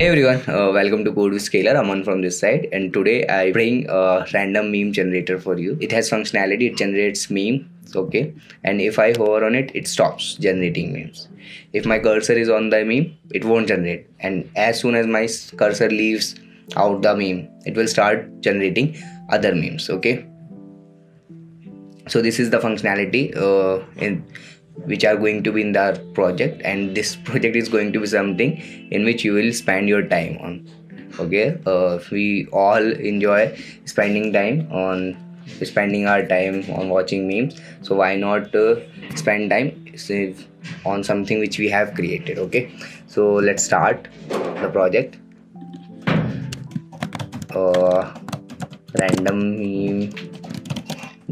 Hey everyone, welcome to Code with Scaler. Aman from this side, and today I bring a random meme generator for you. It has functionality, it generates meme, okay, and if I hover on it, it stops generating memes. If my cursor is on the meme, it won't generate, and as soon as my cursor leaves out the meme, it will start generating other memes, okay. So this is the functionality which are going to be in the project, and this project is going to be something in which you will spend your time on, okay. We all enjoy spending our time on watching memes, so why not spend time on something which we have created, okay. So let's start the project. Random meme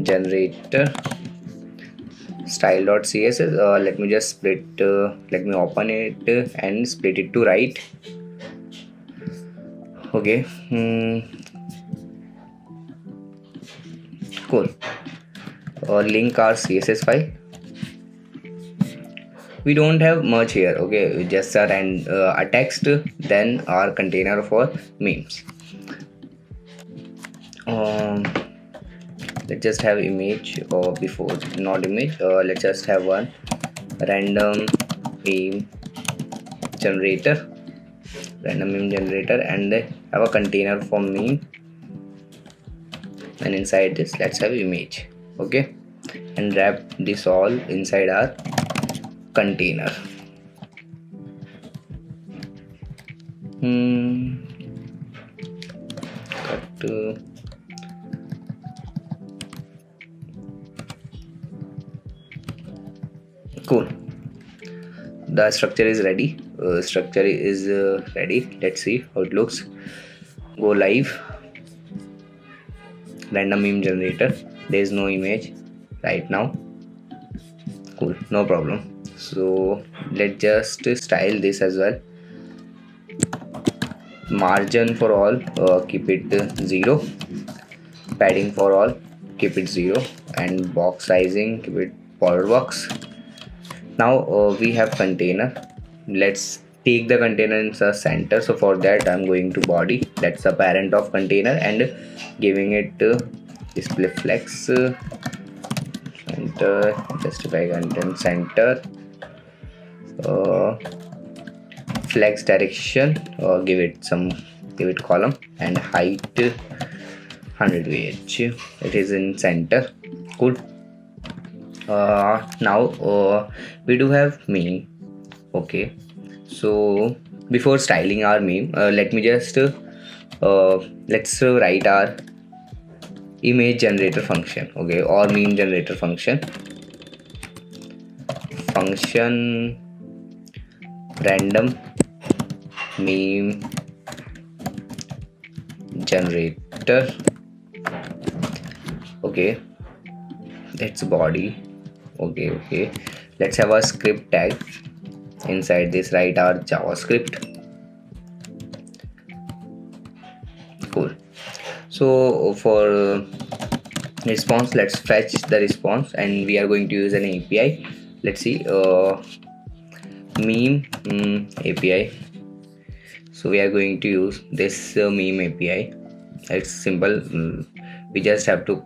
generator style.css. Let me just split, let me open it and split it to right, okay. Cool. Link our css file. We don't have much here, okay, just a text, then our container for memes. Let's just have image, or before not image, let's just have one random meme generator, and then have a container for meme, and inside this let's have image, okay, and wrap this all inside our container. Cool. The structure is ready. Let's see how it looks. Go live. Random meme generator. There is no image right now. Cool. No problem. So let's just style this as well. Margin for all. Keep it 0. Padding for all. Keep it 0. And box sizing. Keep it border box. Now we have container. Let's take the container in the center. So for that I'm going to body, that's the parent of container, and giving it display flex center, justify content center, flex direction, or give it column, and height 100 vh. It is in center. Cool. Now we do have meme, okay. So before styling our meme, let me just let's write our image generator function, okay, or meme generator function random meme generator, okay, that's body. Okay, let's have a script tag. Inside this write our JavaScript. Cool. So for response, let's fetch the response, and we are going to use an API. Let's see, meme API. So we are going to use this meme API. It's simple. We just have to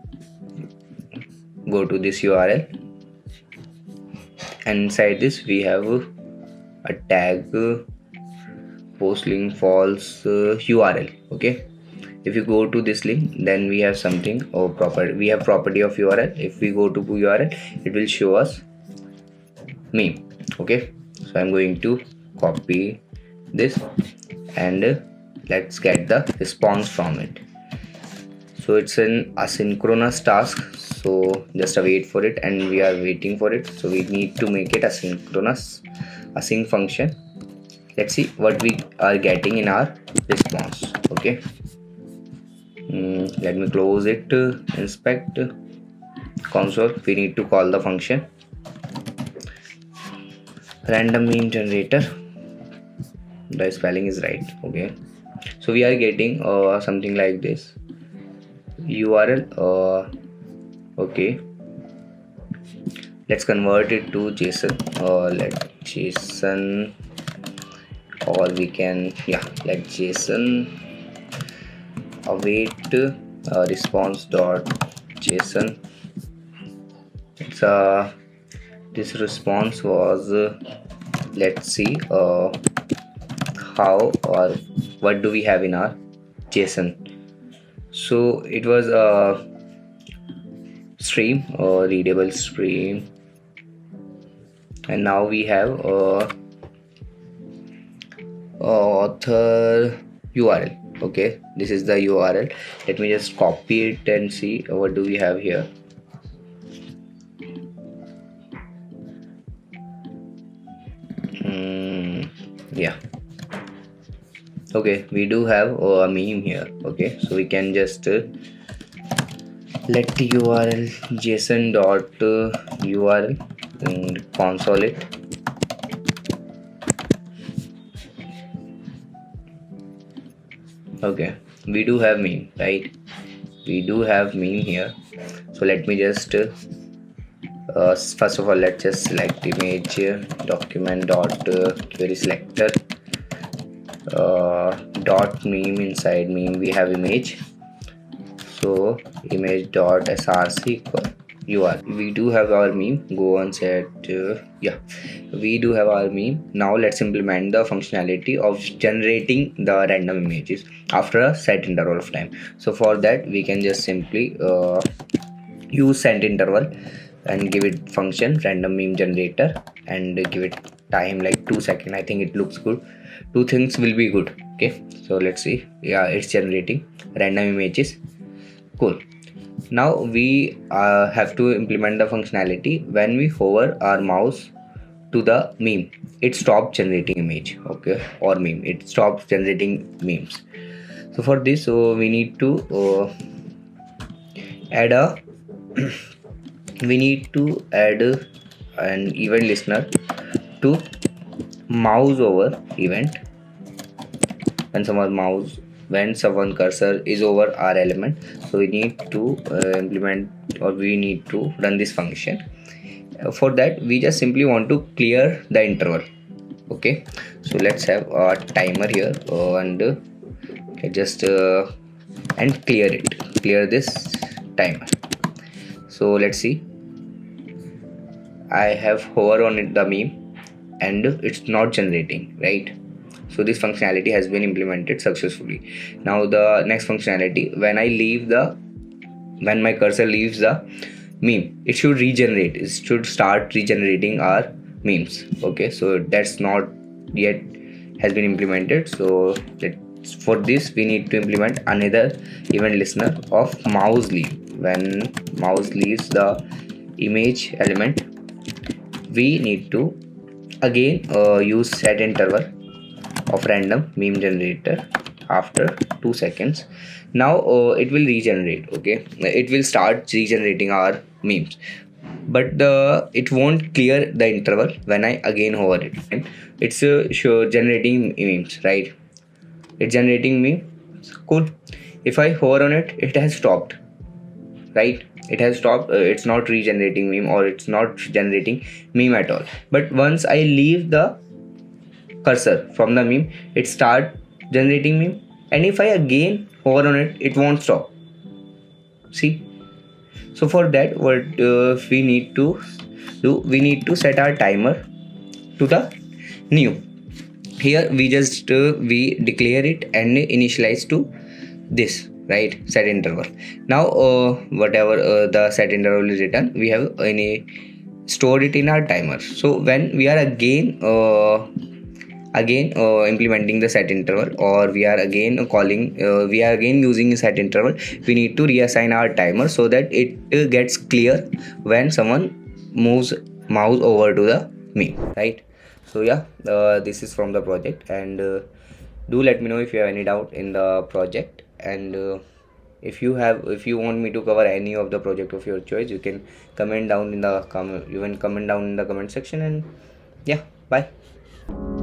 go to this URL. And inside this we have a tag post link false URL, okay. If you go to this link, then we have something, or we have property of URL. If we go to URL, it will show us meme, okay. So I'm going to copy this, and let's get the response from it. So it's an asynchronous task, so just wait for it, and we are waiting for it, so we need to make it asynchronous, async function. Let's see what we are getting in our response, okay. Let me close it. Inspect console. We need to call the function random meme generator. The spelling is right, okay. So we are getting something like this URL, okay. Let's convert it to JSON. Let JSON or we can like JSON await response.json. It's this response was let's see how or what do we have in our JSON. So it was a stream or readable stream, and now we have author URL. Okay, this is the URL. Let me just copy it and see what do we have here. Okay, we do have a meme here. Okay, so we can just let the URL JSON dot URL and console it. Okay, we do have meme, right? We do have meme here. So let me just first of all, let's just select image document dot query selector. Dot meme. Inside meme we have image, so image dot src equal URL. We do have our meme. Go on set. We do have our meme. Now let's implement the functionality of generating the random images after a set interval of time. So for that we can just simply use set interval and give it function random meme generator and give it time like 2 seconds. I think it looks good. Two things will be good. Okay, so let's see. Yeah, it's generating random images. Cool. Now we have to implement the functionality. When we hover our mouse to the meme, it stops generating image. Okay, or meme, it stops generating memes. So for this, we need to add a we need to add an event listener to mouse over event. When someone cursor is over our element, so we need to run this function. For that we just simply want to clear the interval. Okay, so let's have a timer here and clear this timer. So let's see, I have hover on it, the meme, and it's not generating, right? So this functionality has been implemented successfully. Now the next functionality, when my cursor leaves the meme, it should regenerate. It should start regenerating our memes. Okay, so that's not yet has been implemented. So for this we need to implement another event listener of mouse leave. When mouse leaves the image element, we need to again use set interval of random meme generator after 2 seconds. Now it will regenerate. Okay, it will start regenerating our memes, but it won't clear the interval when I again hover it. And it's generating memes, right? It's generating memes. Cool. If I hover on it, it has stopped, right? It has stopped. It's not regenerating meme, or it's not generating meme at all. But once I leave the cursor from the meme, it starts generating meme, and if I again hover on it, it won't stop. See? So for that, what we need to do, we need to set our timer to the new. Here we just we declare it and initialize to this, right, set interval. Now whatever the set interval is written, we have stored it in our timer. So when we are again implementing the set interval, or we are again using set interval, we need to reassign our timer so that it gets clear when someone moves mouse over to the meme, right? So yeah, this is from the project, and do let me know if you have any doubt in the project. And if you want me to cover any of the project of your choice, you can comment down in the comment section. And yeah, bye.